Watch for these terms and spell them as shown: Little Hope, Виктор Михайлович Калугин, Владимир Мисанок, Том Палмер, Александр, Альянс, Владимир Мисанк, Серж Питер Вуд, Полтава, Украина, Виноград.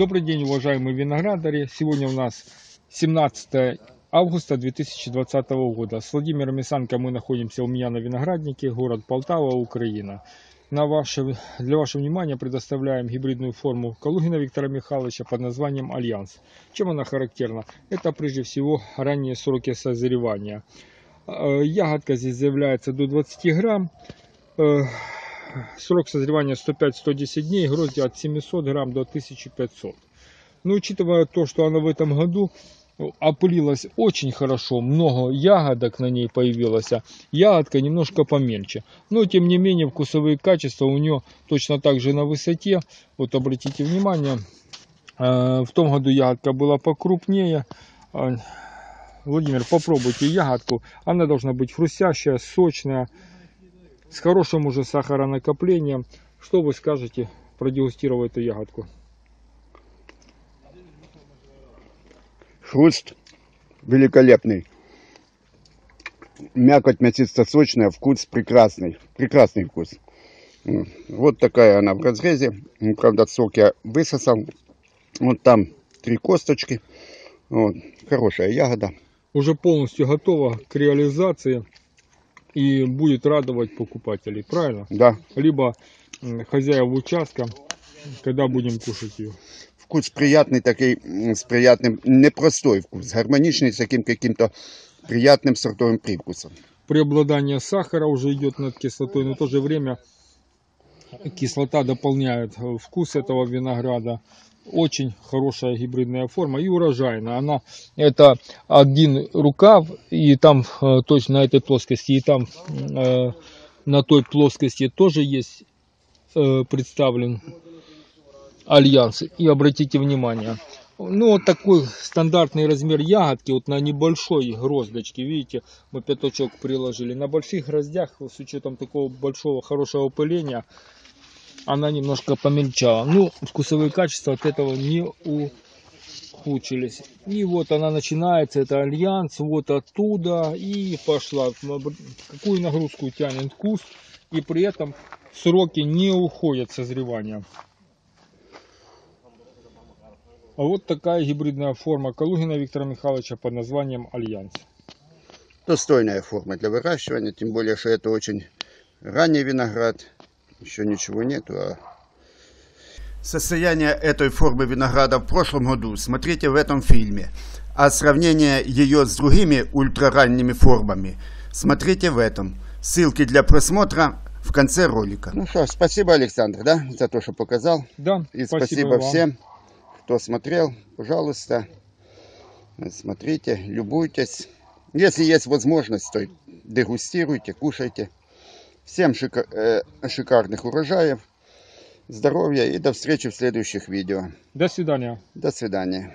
Добрый день, уважаемые виноградари! Сегодня у нас 17 августа 2020 года. С Владимиром Мисанком мы находимся у меня на винограднике, город Полтава, Украина. Для вашего внимания предоставляем гибридную форму Калугина Виктора Михайловича под названием Альянс. Чем она характерна? Это прежде всего ранние сроки созревания. Ягодка здесь является до 20 грамм. Срок созревания 105-110 дней, грозди от 700 грамм до 1500. Но учитывая то, что она в этом году опылилась очень хорошо, много ягодок на ней появилось, ягодка немножко поменьше. Но тем не менее вкусовые качества у нее точно так же на высоте. Вот обратите внимание, в том году ягодка была покрупнее. Владимир, попробуйте ягодку, она должна быть хрустящая, сочная, с хорошим уже сахаронакоплением. Что вы скажете, продегустировав эту ягодку? Хруст великолепный. Мякоть мясисто-сочная, вкус прекрасный. Прекрасный вкус. Вот такая она в разрезе. Правда, сок я высосал. Вот там три косточки. Вот. Хорошая ягода. Уже полностью готова к реализации. И будет радовать покупателей, правильно? Да. Либо хозяев участка, когда будем кушать ее. Вкус приятный такой, с приятным, непростой вкус, гармоничный, с таким каким-то приятным сортовым привкусом. Преобладание сахара уже идет над кислотой, но в то же время кислота дополняет вкус этого винограда. Очень хорошая гибридная форма и урожайная. Она это один рукав, и там точно на этой плоскости, и там на той плоскости тоже есть представлен Альянс. И обратите внимание, ну вот такой стандартный размер ягодки, вот на небольшой гроздочке, видите, мы пятачок приложили. На больших гроздях, с учетом такого большого хорошего опыления, она немножко помельчала. Ну, вкусовые качества от этого не ухудшились. И вот она начинается, это Альянс, вот оттуда и пошла. Какую нагрузку тянет куст, и при этом сроки не уходят созревания. А вот такая гибридная форма Калугина Виктора Михайловича под названием Альянс. Достойная форма для выращивания, тем более, что это очень ранний виноград. Еще ничего нету. Состояние этой формы винограда в прошлом году смотрите в этом фильме. А сравнение ее с другими ультраранними формами смотрите в этом. Ссылки для просмотра в конце ролика. Ну что, спасибо, Александр, да, за то, что показал. Да, и спасибо всем, кто смотрел. Пожалуйста, смотрите, любуйтесь. Если есть возможность, то дегустируйте, кушайте. Всем шикарных урожаев, здоровья и до встречи в следующих видео. До свидания. До свидания.